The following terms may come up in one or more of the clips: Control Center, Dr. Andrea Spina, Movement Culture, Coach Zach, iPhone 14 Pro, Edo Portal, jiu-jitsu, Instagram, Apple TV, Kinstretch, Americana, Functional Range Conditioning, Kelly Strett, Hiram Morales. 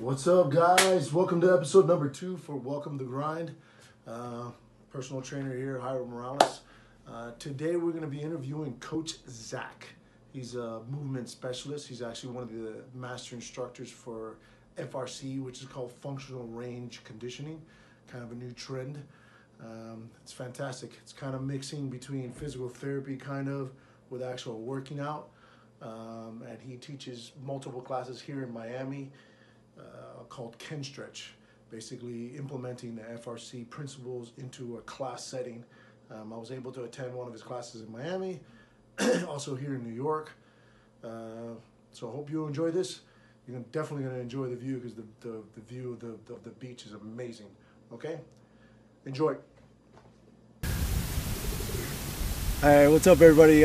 What's up, guys? Welcome to episode number 2 for Welcome to Grind. Personal trainer here, Hiram Morales. Today we're going to be interviewing Coach Zach. He's a movement specialist. He's actually one of the master instructors for FRC, which is called Functional Range Conditioning, kind of a new trend. It's fantastic. It's kind of mixing between physical therapy kind of with actual working out. And he teaches multiple classes here in Miami called Kinstretch, basically implementing the FRC principles into a class setting. I was able to attend one of his classes in Miami, also here in New York. So I hope you enjoy this. You're definitely going to enjoy the view because the view of the beach is amazing. Okay? Enjoy. Hey, what's up, everybody?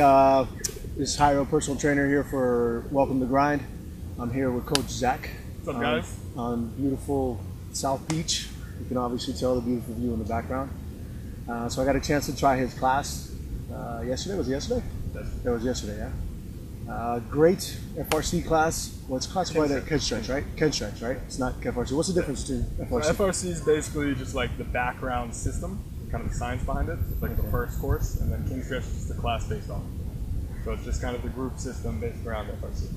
This is Hiram, personal trainer here for Welcome to Grind. I'm here with Coach Zach. What's up, guys? On beautiful South Beach. You can obviously tell the beautiful view in the background. So I got a chance to try his class yesterday. Was it yesterday? Yes. It was yesterday, yeah. Great FRC class. Well, it's classified as Kinstretch, right? Kinstretch, right? It's not FRC. What's the difference between FRC? So FRC is basically just like the background system, kind of the science behind it. It's like the first course, and then Kinstretch is just the class based on it. So it's just kind of the group system based around FRC.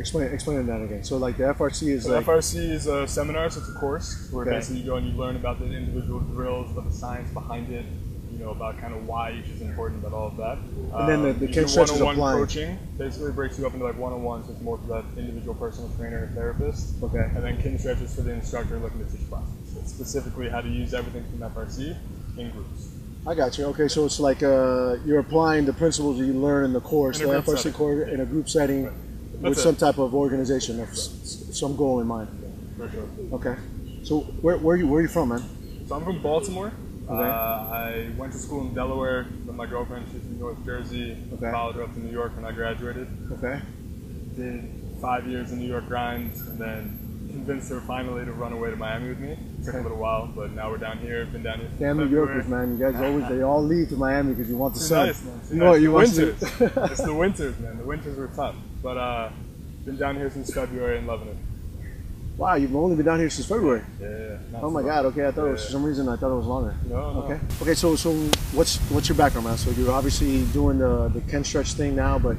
Explain that again. So like the FRC is so like... FRC is a seminar, so it's a course where basically you go and you learn about the individual drills, about the science behind it, you know, about kind of why each is important, about all of that. And then the Kinstretch is one-on-one coaching basically breaks you up into like one-on-one, so it's more for that individual personal trainer and therapist. Okay. And then Kinstretch is for the instructor looking to teach classes. So it's specifically how to use everything from FRC in groups. I got you. Okay, so it's like you're applying the principles that you learn in the course, in the FRC course, in a group setting. Right. With some type of organization, of some goal in mind. For sure. Okay. So where are you from, man? So I'm from Baltimore. Okay. I went to school in Delaware with my girlfriend. She's from North Jersey. Okay. Followed her up to New York when I graduated. Okay. Did 5 years in New York grinds, and then convinced her finally to run away to Miami with me. It took a little while, but now we're down here. Been down here. Damn New Yorkers, man! You guys always—they all leave to Miami because you want the sun. Nice, man. You know what? You want the winters. It's the winters, man. The winters were tough, but been down here since February and loving it. Wow, you've only been down here since February. Yeah. Oh my God. Okay, I thought it was, for some reason I thought it was longer. No. Okay. Okay. So what's your background, man? So you're obviously doing the Kinstretch thing now, but.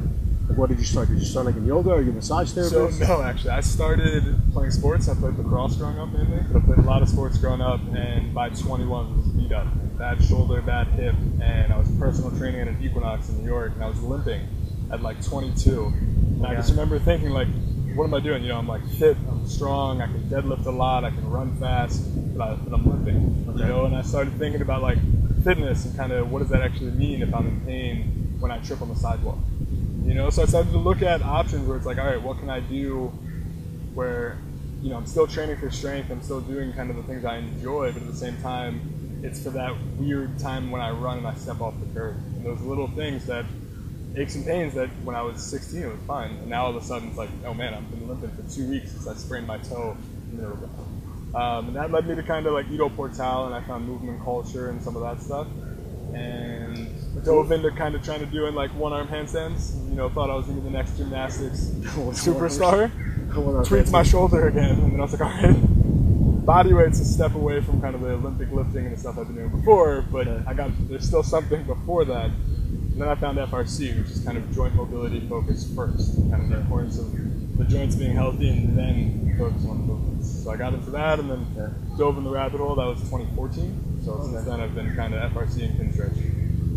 What did you start? Did you start like in yoga or you massage therapist? So, no, actually. I started playing sports. I played lacrosse growing up mainly, but I played a lot of sports growing up, and by 21 I was beat up. Bad shoulder, bad hip, and I was personal training at an Equinox in New York, and I was limping at like 22. And I just remember thinking like, what am I doing? You know, I'm like fit, I'm strong, I can deadlift a lot, I can run fast, but I'm limping. Okay. You know, and I started thinking about like fitness and kind of what does that actually mean if I'm in pain when I trip on the sidewalk. You know, so I started to look at options where it's like, all right, what can I do where, you know, I'm still training for strength, I'm still doing kind of the things I enjoy, but at the same time, it's for that weird time when I run and I step off the curb. And those little things that, aches and pains that when I was 16, it was fine. And now all of a sudden it's like, oh man, I've been limping for 2 weeks since I sprained my toe in the middle of the road. And that led me to kind of like Edo Portal, and I found Movement Culture and some of that stuff. And dove into kind of trying to do like one-arm handstands. You know, thought I was going to be the next gymnastics superstar. Tweaked my shoulder again, and then I was like, all right, body weight's a step away from kind of the Olympic lifting and the stuff I've been doing before, but there's still something before that. And then I found FRC, which is kind of joint mobility focused first, kind of the importance of the joints being healthy and then focus on the movements. So I got into that and then dove in the rabbit hole. That was 2014. So since then I've been kind of FRC and Kinstretch.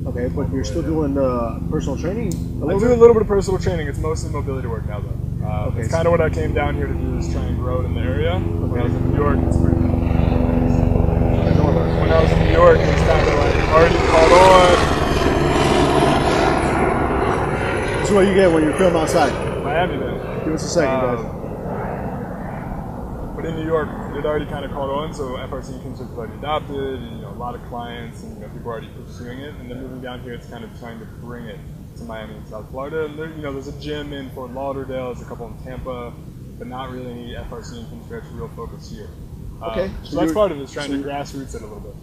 Okay, but you're still doing the personal training? I do a little bit of personal training. It's mostly mobility work now, though. It's kind of what I came down here to do, is try and grow it in the area. When I was in New York, it's pretty cool. When I was in New York, it was kind of like already caught on. That's what you get when you're filming outside. Miami, man. Give us a second, guys. But in New York, it already kind of caught on, so FRC can sort of like adopted, and, you know, a lot of clients and, you know, people are already pursuing it, and then moving down here, it's kind of trying to bring it to Miami and South Florida. And there, you know, there's a gym in Fort Lauderdale, there's a couple in Tampa, but not really any FRC and Kinstretch real focus here. Okay, so that's part of it, is trying to grassroots it a little bit.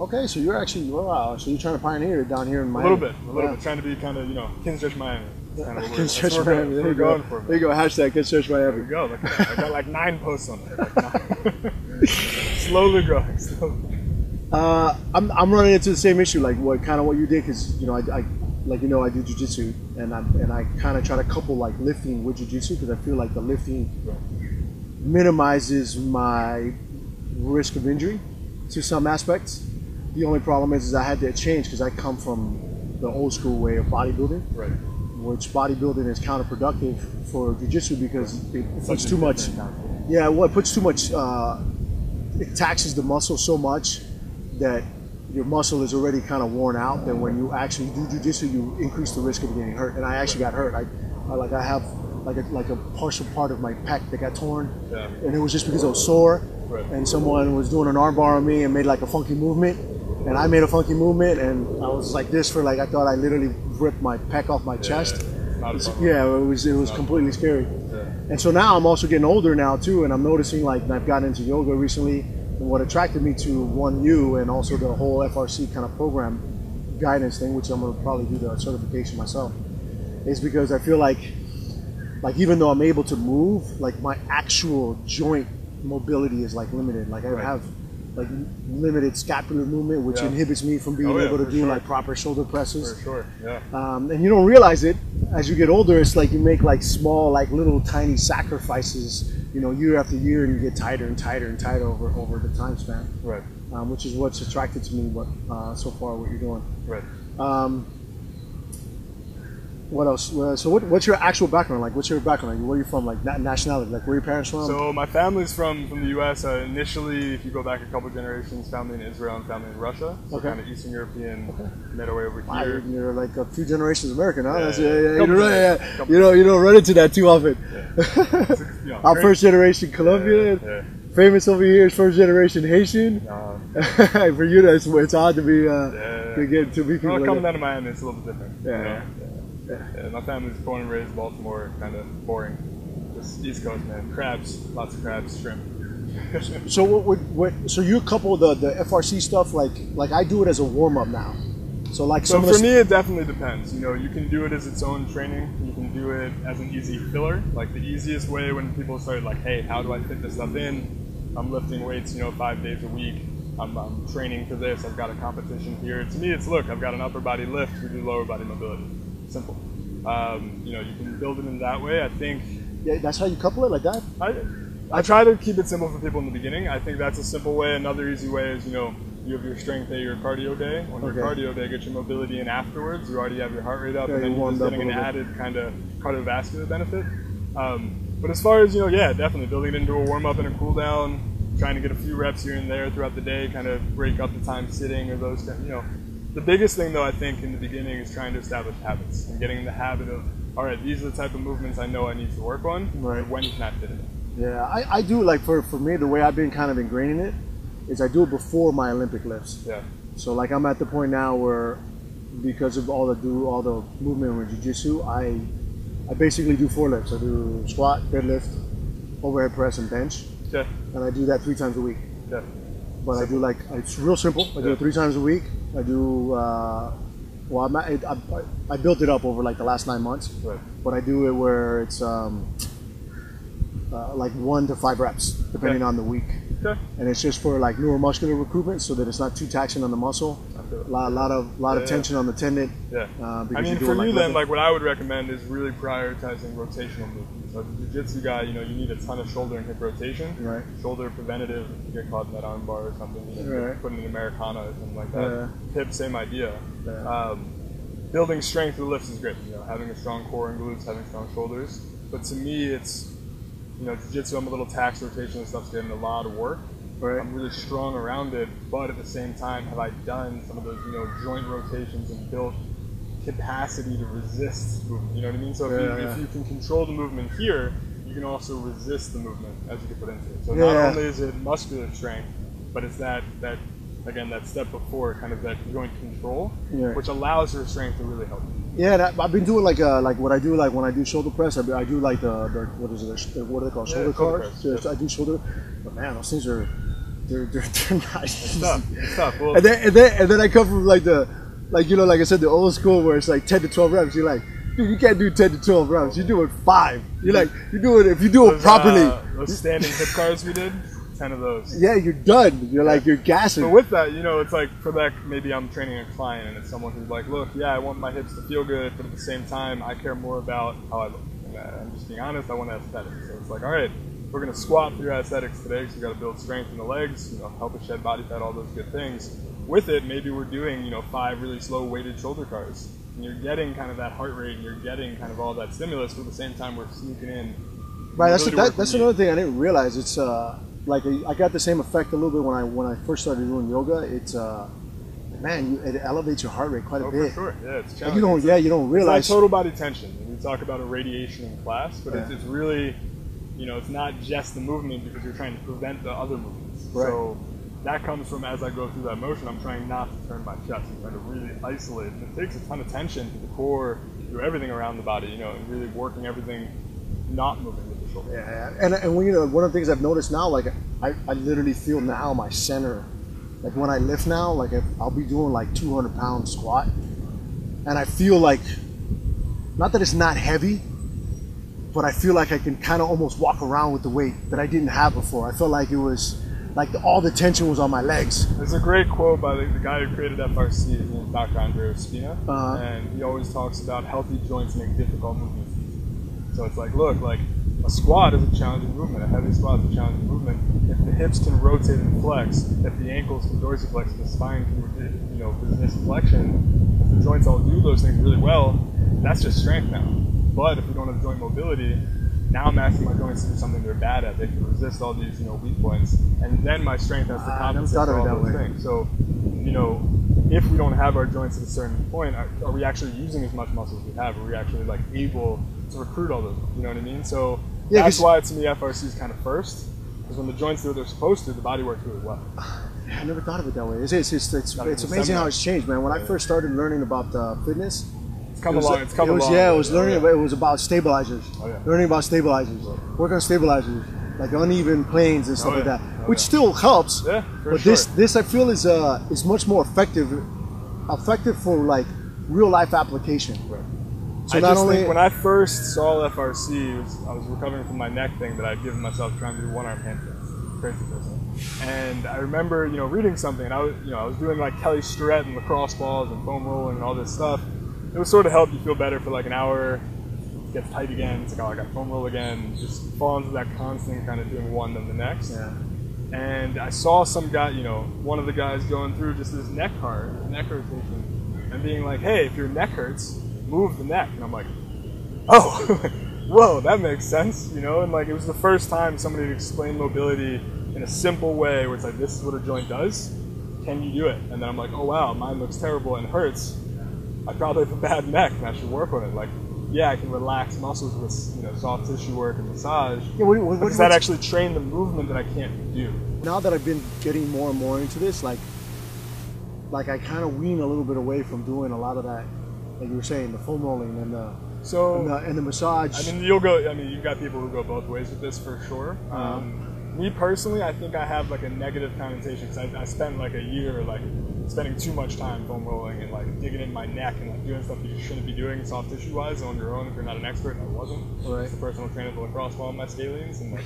Okay, so you're actually, wow, so you're trying to pioneer it down here in Miami. A little bit, trying to be kind of, you know, Kinstretch Miami. Kinstretch Miami. There you go. There you go. Hashtag Kinstretch Miami. There you go. Look at that. I got like 9 posts on it. Slowly growing. I'm running into the same issue, like what you did, because you know I do jiu-jitsu, and I kind of try to couple like lifting with jiu-jitsu, because I feel like the lifting minimizes my risk of injury to some aspects. The only problem is I had to change, because I come from the old school way of bodybuilding, right? Which bodybuilding is counterproductive for jiu-jitsu, because it puts too much. Yeah, well, it puts too much. It taxes the muscle so much that your muscle is already kind of worn out. That when you actually do jiu-jitsu, you increase the risk of getting hurt. And I actually got hurt. I have like a partial part of my pec that got torn, and it was just because I was sore. And someone was doing an armbar on me and made like a funky movement, and I made a funky movement, and I was like this for like, I thought I literally ripped my pec off my chest. It was completely scary. And so now I'm also getting older now too, and I'm noticing, like, I've gotten into yoga recently, and what attracted me to 1U and also the whole FRC kind of program guidance thing, which I'm going to probably do the certification myself, is because I feel like even though I'm able to move, like my actual joint mobility is like limited. Like I have like limited scapular movement, which inhibits me from being able to do like proper shoulder presses. For sure, yeah. And you don't realize it as you get older. It's like you make like small, like little tiny sacrifices, you know, year after year, and you get tighter and tighter and tighter over the time span. Right. Which is what's attracted to me. So far, what you're doing. Right. What else? So what's your actual background? Like, what's your background? Like, where are you from? Like, nationality? Like, where are your parents from? So my family's from the U.S. Initially, if you go back a couple generations, family in Israel and family in Russia. So kind of Eastern European, made our way over here. You're like a few generations American, huh? Yeah. You don't run into that too often. Yeah. Our first generation Colombian. Yeah. Famous over here is first generation Haitian. For you, it's odd to be to be people. Well, coming out of Miami, it's a little bit different. Yeah. You know? Yeah, my family's born and raised Baltimore, kind of boring. Just East Coast, man. Crabs, lots of crabs, shrimp. So so you couple the FRC stuff, like I do it as a warm up now. So like for me, it definitely depends. You know, you can do it as its own training. You can do it as an easy filler. Like the easiest way when people started, like, hey, how do I fit this stuff in? I'm lifting weights, you know, 5 days a week. I'm training for this. I've got a competition here. To me, it's look, I've got an upper body lift. We do lower body mobility. Simple. You know, you can build it in that way, I think. Yeah, that's how you couple it, like that? I try to keep it simple for people in the beginning. I think that's a simple way. Another easy way is, you know, you have your strength day, your cardio day. On your cardio day, get your mobility in afterwards. You already have your heart rate up, and then you're just getting an added kind of cardiovascular benefit. But as far as, you know, yeah, definitely building it into a warm-up and a cool-down, trying to get a few reps here and there throughout the day, kind of break up the time sitting or those kind of, you know. The biggest thing, though, I think in the beginning is trying to establish habits and getting in the habit of, all right, these are the type of movements I know I need to work on. Right. When can I fit it in? Yeah, I do, like, for me, the way I've been kind of ingraining it is I do it before my Olympic lifts. Yeah. So, like, I'm at the point now where, because of all the movement with jiu-jitsu, I basically do 4 lifts. I do squat, deadlift, overhead press, and bench. Yeah. And I do that 3 times a week. Yeah. But simple. I do, like, it's real simple. I do it 3 times a week. I do, I built it up over like the last 9 months, but I do it where it's like 1 to 5 reps, depending on the week. And it's just for like neuromuscular recruitment, so that it's not too taxing on the muscle. A lot of tension on the tendon. Yeah. I mean, for you then, like what I would recommend is really prioritizing rotational movements. So as a jiu-jitsu guy, you know, you need a ton of shoulder and hip rotation. Right. Shoulder preventative, if you get caught in that arm bar or something, you know, put in an Americana or something like that. Hip, same idea. Building strength through lifts is great. You know, having a strong core and glutes, having strong shoulders. But to me, it's, you know, jiu-jitsu, I'm a little taxed, rotation and stuff's getting a lot of work. Right. I'm really strong around it, but at the same time, have I done some of those, you know, joint rotations and built capacity to resist movement? You know what I mean? So if you can control the movement here, you can also resist the movement as you get put into it. So not only is it muscular strength, but it's that again, that step before, kind of that joint control, which allows your strength to really help you. Yeah, I've been doing like what I do, like when I do shoulder press, I do like the what are they called, shoulder cards? Yeah, I do shoulder, but man, those things are. They're not easy. It's tough. Well, and then I come from like the, like, you know, like I said, the old school where it's like 10 to 12 reps. You're like, You can't do 10 to 12 rounds. You're doing 5. You're like, you're doing it if you do it properly. Those standing hip cars we did, 10 of those. Yeah, you're done. You're like, you're gassing. But with that, you know, it's like, for that, maybe I'm training a client and it's someone who's like, look, yeah, I want my hips to feel good, but at the same time, I care more about how I look. And I'm just being honest, I want aesthetics. So it's like, all right, we're going to squat for your aesthetics today because you got to build strength in the legs, you know, help it shed body fat, all those good things. With it, maybe we're doing, you know, 5 really slow weighted shoulder cars. And you're getting kind of that heart rate and you're getting kind of all that stimulus, but at the same time we're sneaking in. Right, that's another thing I didn't realize. It's like I got the same effect a little bit when I first started doing yoga. It's man, it elevates your heart rate quite a bit. For sure, yeah, it's challenging. You don't realize. It's like total body tension. We talk about irradiation in class, but yeah. it's really, you know, it's not just the movement because you're trying to prevent the other movements. Right. So that comes from as I go through that motion, I'm trying not to turn my chest. I'm trying to really isolate. And it takes a ton of tension to the core, to everything around the body, you know, and really working everything, not moving with the shoulder. Yeah, and you know, one of the things I've noticed now, like, I literally feel now my center. Like, when I lift now, like, I'll be doing, like, 200-pound squat. And I feel like, not that it's not heavy, but I feel like I can kind of almost walk around with the weight that I didn't have before. I felt like it was... like all the tension was on my legs. There's a great quote by the guy who created FRC, his name is Dr. Andrea Spina, and he always talks about healthy joints make difficult movements easy. So it's like, look, like a squat is a challenging movement, a heavy squat is a challenging movement. If the hips can rotate and flex, if the ankles can dorsiflex, the spine can, you know, resist flexion, if the joints all do those things really well, that's just strength now. But if we don't have joint mobility, now I'm asking my joints to do something they're bad at. They can resist all these, you know, weak points, and then my strength has to compensate for all those things. So, you know, if we don't have our joints at a certain point, are we actually using as much muscle as we have? Are we actually like able to recruit all those? You know what I mean? So yeah, that's why to me FRC is kind of first, because when the joints do what they're supposed to, the body works really well. I never thought of it that way. It's amazing how it's changed, man. When I first started learning about fitness. It's come along. Yeah, it was about stabilizers. Oh, yeah. Learning about stabilizers. Right. Work on stabilizers, like uneven planes and stuff like that, which still helps. Yeah, but sure. This I feel is much more effective for like real life application. Right. So I think when I first saw FRC, I was recovering from my neck thing that I'd given myself trying to do one arm handstand, crazy person. And I remember, you know, reading something, and I was doing like Kelly Strett and lacrosse balls and foam rolling and all this stuff. It would sort of help you feel better for like an hour, it gets tight again, it's like, oh, I got foam roll again, just fall into that constant kind of doing one then the next. Yeah. And I saw some guy, you know, one of the guys going through just this neck irritation, and being like, hey, if your neck hurts, move the neck. And I'm like, oh, whoa, that makes sense, you know? And like, it was the first time somebody had explained mobility in a simple way where it's like, this is what a joint does, can you do it? And then I'm like, oh wow, mine looks terrible and hurts. I probably have a bad neck and I should work on it. Like, yeah, I can relax muscles with, you know, soft tissue work and massage. Yeah, what does that actually train the movement that I can't do? Now that I've been getting more and more into this, like I kind of wean a little bit away from doing a lot of that, like you were saying, the foam rolling and the massage. I mean, you've got people who go both ways with this for sure. Me personally, I think I have like a negative connotation because I spent like a year like spending too much time foam rolling and like digging in my neck and like doing stuff that you shouldn't be doing soft tissue wise on your own if you're not an expert, and I wasn't. Right. It's a personal trainer to lacrosse ball on my scalenes and like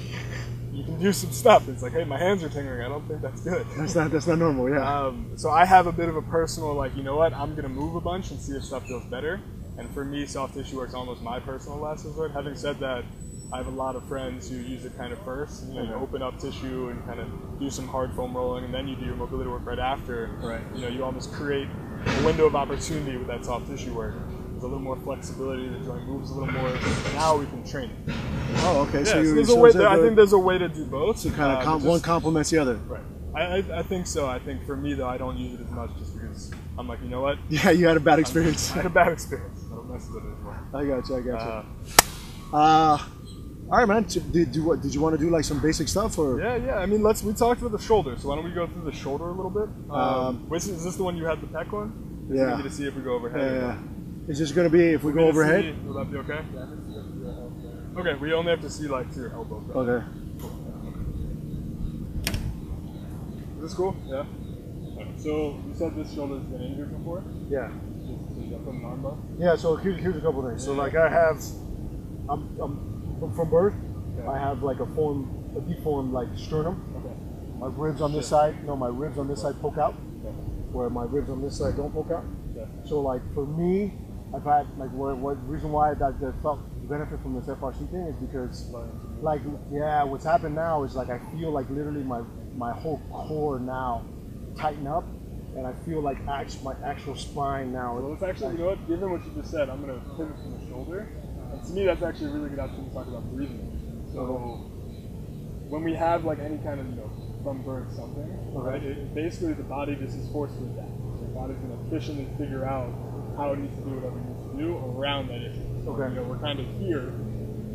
you can do some stuff. It's like, hey, my hands are tingling. I don't think that's good. That's not normal. Yeah. So I have a bit of a personal like, you know what? I'm gonna move a bunch and see if stuff feels better. And for me, soft tissue work's almost my personal last resort. Having said that, I have a lot of friends who use it kind of first, you know, you open up tissue and kind of do some hard foam rolling and then you do your mobility work right after. Right. You know, you almost create a window of opportunity with that soft tissue work. There's a little more flexibility, the joint moves a little more, now we can train it. Oh, okay. Yeah, I think there's a way to do both. So kind of one complements the other. Right. I think so. I think for me though, I don't use it as much just because I'm like, you know what? Yeah, you had a bad experience. I had a bad experience. I don't mess with it anymore. I gotcha. All right, man. Did you want to do like some basic stuff or? Yeah. I mean, we talked about the shoulder, so why don't we go through the shoulder a little bit? Is this the one you had the pec on? Yeah. We need to see if we go overhead. Yeah. Is this going to be if we go overhead? Will that be okay? Yeah. Okay. We only have to see like to your elbow. Right? Okay. Is this cool? Yeah. All right, so you said this shoulder's been injured before? Yeah. Yeah, so here's a couple of things. So like I have, I'm from birth, okay. I have like a deformed like sternum. Okay. My ribs on this side, no, my ribs on this side poke out, okay. Where my ribs on this side don't poke out. Okay. So like for me, I've had like what reason why I felt benefit from this FRC thing is because like what's happened now is like I feel like literally my whole core now tighten up. And I feel like my actual spine now. Well, let's actually, you know what, given what you just said, I'm going to pivot from the shoulder. And to me, that's actually a really good option to talk about breathing. So when we have like any kind of, you know, from birth something, right? It, basically the body just is forced to adapt. So the body's going to efficiently figure out how it needs to do whatever it needs to do around that issue. So you know, we're kind of here.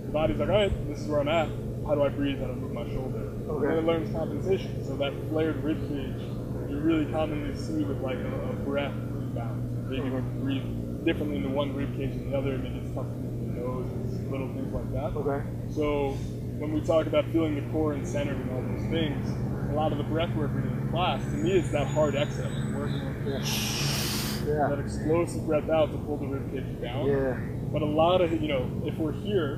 The body's like, all right, this is where I'm at. How do I breathe? How do I move my shoulder? And it learns compensation. So that flared rib cage, you really commonly see with like a breath imbalance. Maybe when you breathe differently into one rib cage than the other, maybe it's tucked into the nose, and little things like that. So when we talk about feeling the core and centered and all those things, a lot of the breath work we do in class, to me, it's that hard exhale. Working like that explosive breath out to pull the rib cage down. But a lot of, you know, if we're here,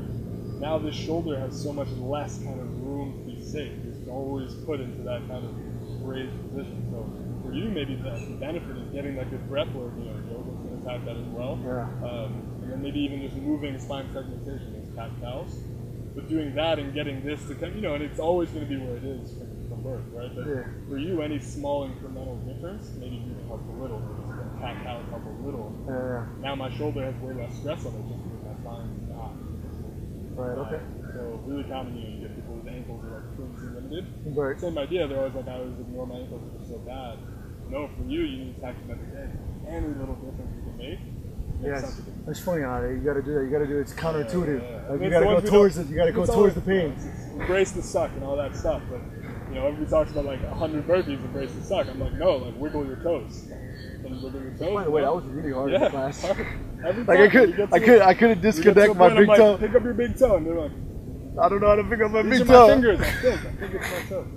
now this shoulder has so much less kind of room to be safe. It's always put into that kind of raised position. So for you, maybe the benefit is getting that good breath work. You know, yoga's going to tap that as well. And then maybe even just moving spine segmentation is tactiles. But doing that and getting this to come, you know, and it's always going to be where it is from birth, right? But for you, any small incremental difference, maybe breathing helps a little, tactiles help a little. Now my shoulder has way less stress on it just because my spine is not. So really common, you get people with ankles that are like clumsy limited. Same idea, they're always like, I always ignore my ankles because they're so bad. No, for you, you need to tackle them every day. Every little difference you can make. It's funny how you gotta do that, you gotta do it, it's counterintuitive. Like, you gotta go towards it, you gotta go towards the pain. Embrace the suck and all that stuff, but you know, everybody talks about like 100 burpees, embrace the suck. I'm like, no, like wiggle your toes. By the way, that was really hard in class. Like I couldn't disconnect my big toe. Pick up your big toe, and they're like, I don't know how to pick up my big toe. These are my fingers. I think it's my toe.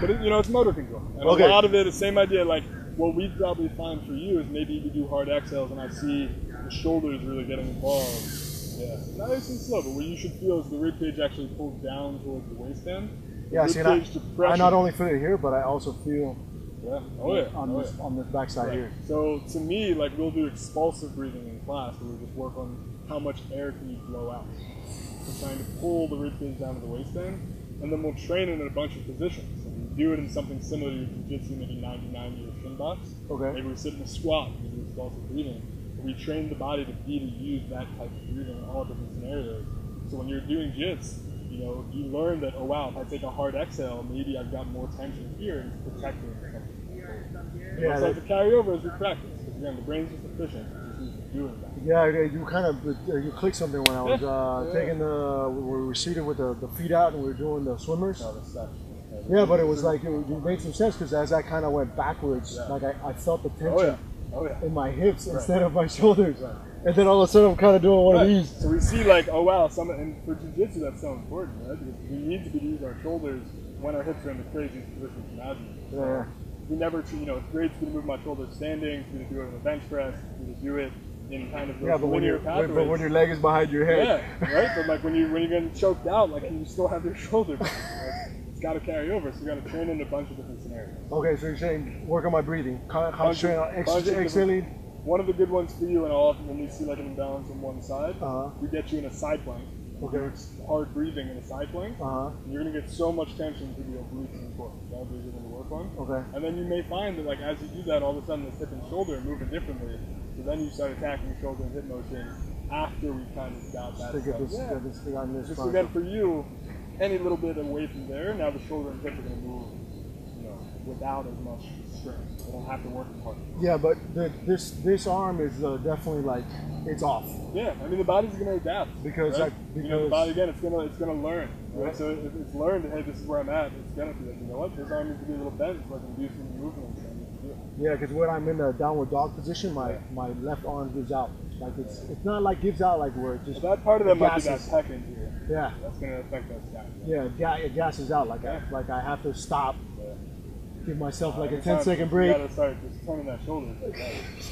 But it, you know, it's motor control. And a lot of it, the same idea. Like what we probably find for you is maybe you do hard exhales, and I see the shoulders really getting involved. Nice and slow. But what you should feel is the rib cage actually pulled down towards the waistband. I not only feel it here, but I also feel. On this backside here. So to me, like we'll do expulsive breathing in class, where we just work on how much air can you blow out. So trying to pull the rib cage down to the waistband, and then we'll train it in a bunch of positions. So we do it in something similar to jiu-jitsu, maybe 90-90 or shin box. Maybe we sit in a squat and do expulsive breathing. We train the body to use that type of breathing in all different scenarios. So when you're doing jits, you know, you learn that, oh wow, if I take a hard exhale, maybe I've got more tension here and it's protecting me from something. Yeah, so the carryover is we practice, because again, the brain's just efficient, it's just doing that. You kind of, you clicked something when I was taking the, we were seated with the feet out and we were doing the swimmers. But it was like, it made some sense, because as I kind of went backwards, like I felt the tension in my hips instead of my shoulders. And then all of a sudden I'm kind of doing one of these. So we see like, oh wow, and for jiu-jitsu that's so important, right? Because we need to be using our shoulders when our hips are in the craziest positions imaginable. We never, you know, it's great to move my shoulders standing, to do it in a bench press, to do it in kind of those linear pathways. But when your leg is behind your head. But like when you're getting choked out, like you still have your shoulder. It's got to carry over, so you got to train in a bunch of different scenarios. Okay, so you're saying work on my breathing, concentrate on exhaling. One of the good ones for you, and often when we see like an imbalance on one side, we get you in a side plank. It's hard breathing in a side plank. You're going to get so much tension through the obliques and core. That's what you're going to work on. And then you may find that like as you do that, all of a sudden the hip and shoulder are moving differently. So then you start attacking shoulder and hip motion after we kind of got that stuff. Just again, for you, any little bit away from there, now the shoulder and hip are going to move, you know, without as much strength. They don't have to work as hard. Yeah, but this arm is definitely like, it's off. I mean the body's going to adapt. Because, because you know, the body again, it's going to learn. So if it's learned, hey, this is where I'm at, it's going to be like, you know what, this arm needs to be a little bent so I can do some movement. Because when I'm in the downward dog position, my left arm gives out. Like it's not like gives out like where it just that part of that might be that pec injury. That's going to affect that. It gasses out. Like I have to stop. Give myself like a 10-second break. You gotta start just turning that shoulder.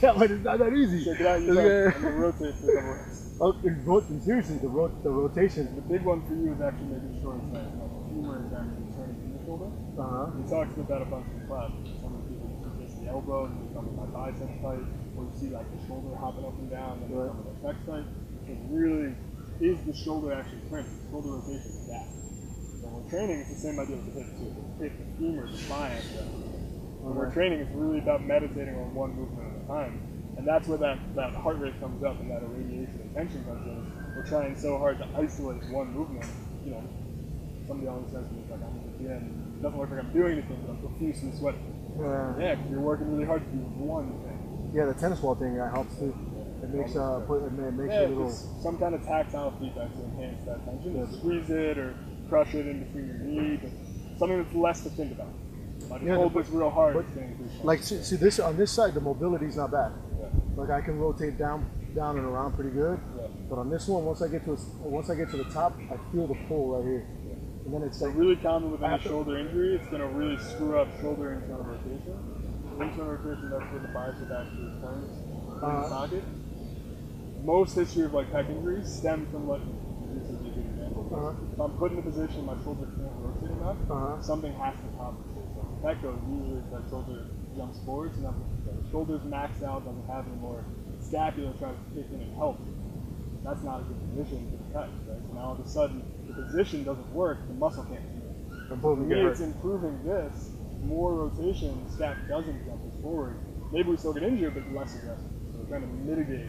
Yeah, but it's not that easy. Check it out, you rotate for some reps. Okay, seriously, the rotation. The big one for you is actually making sure it's like the femur is actually turning from the shoulder. He talks about that a bunch in class. Some of the people just the elbow and they come with my bicep tight, or you see like the shoulder hopping up and down, and then they come with the neck tight. It really is the shoulder actually cramping. Shoulder rotation is that. When we're training, it's the same idea with the hip too. If the femur is defiant, when we're training, it's really about meditating on one movement at a time. And that's where that heart rate comes up and that irradiation and tension comes in. We're trying so hard to isolate one movement. You know, somebody always says to me, like, I'm at the gym, it doesn't look like I'm doing anything, but I'm profusely sweating. Yeah, because you're working really hard to do one thing. Yeah, the tennis ball thing helps too. It makes a little... some kind of tactile feedback to enhance that tension. Yeah. Squeeze it or crush it in between your knee, but something that's less to think about. Like hold this real hard. But, like see this on this side, the mobility is not bad. Yeah. Like I can rotate down and around pretty good. Yeah. But on this one, once I get to the top, I feel the pull right here. Yeah. And then it's like, really common with any shoulder injury. It's gonna really screw up shoulder internal rotation. Internal rotation, that's where the bicep actually turns in the socket. Most history of like pec injuries stem from like this is a good example. If I'm put in a position my shoulder can't rotate enough, something has to compensate. So if that goes, usually if that shoulder jumps forward, so the shoulder's maxed out, doesn't have any more scapula trying to kick in and help. That's not a good position for the pec, right? So now all of a sudden the position doesn't work, the muscle can't do it. It's improving this, more rotation, the scap doesn't jump forward. Maybe we still get injured, but less aggressive. So we're trying to mitigate.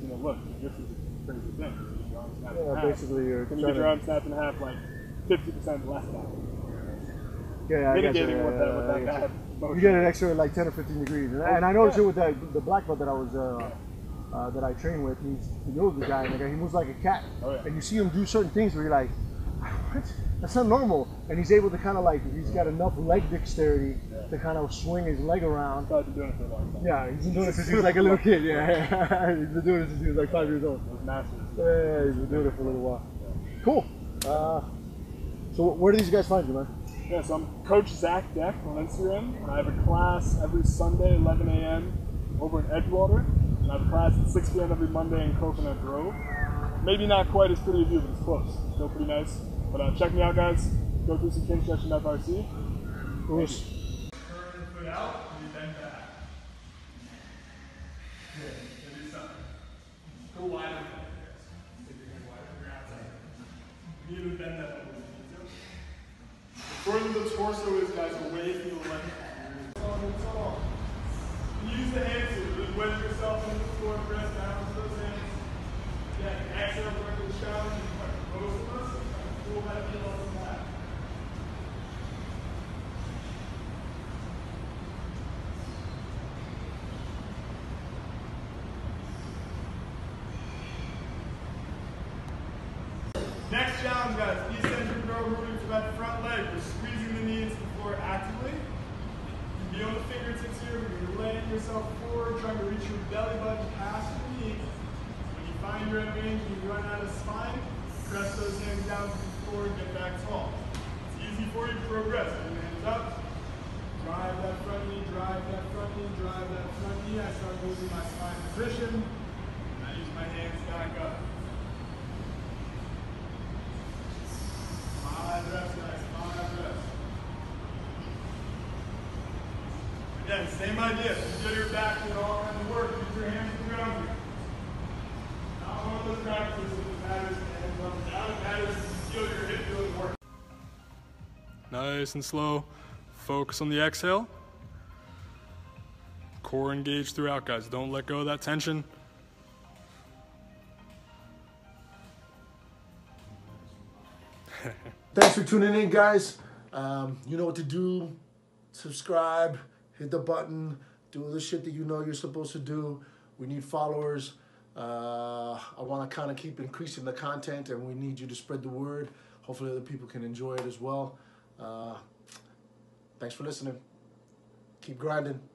You know, look, this is a crazy thing. Your arm snaps in half. Basically, you're going to get your arm snapped in half like 50% less back. Yeah, mitigating with that motion. You get an extra like 10 or 15 degrees. And I noticed it with the black belt that I was that I trained with. He knows the guy. He moves like a cat. And you see him do certain things where you're like, what? That's not normal. And he's able to kind of like, he's got enough leg dexterity to kind of swing his leg around. He's been doing it for a long time. Yeah, he's been doing it since he was like a little kid. Yeah, he's been doing it since he was like 5 years old. It was massive. Yeah, he's been doing it for a little while. Yeah. Cool. So where do these guys find you, man? Yeah, so I'm Coach Zach Deck on Instagram. And I have a class every Sunday, 11 a.m. over in Edgewater. And I have a class at 6 p.m. every Monday in Coconut Grove. Maybe not quite as pretty as you, but it's close. It's still pretty nice. But check me out, guys. Go do some Kinstretch and FRC. Oops. Turn the foot out and you bend back. Good. So do something. Go wide on the ground. If you're going wide on the ground. You can even bend that over if you need to. Further the torso is, guys, away from the left hand. Use the hands to wedge yourself into the floor, press down with those hands. Yeah, exhale, work the challenge in front of most of us. Pull that heel up and back. Next challenge, guys. Eccentric row moving to that front leg. We're squeezing the knee into the floor actively. You can be on the fingertips here, but you're laying yourself forward, trying to reach your belly button past your knees. When you find your end range, you run out of spine. Press those hands down to the floor and get back tall. It's easy for you to progress. Put your hands up. Drive that front knee, drive that front knee, drive that front knee. I start losing my spine position. I use my hands back up. 5 reps, guys. 5 reps. Again, same idea. You get your back and all kinds of work. Keep your hands to the ground here. Not one of those practices that matters. Nice and slow. Focus on the exhale. Core engaged throughout, guys. Don't let go of that tension. Thanks for tuning in, guys. You know what to do. Subscribe, hit the button, do the shit that you know you're supposed to do. We need followers. I want to kind of keep increasing the content, and we need you to spread the word. Hopefully other people can enjoy it as well. Thanks for listening. Keep grinding.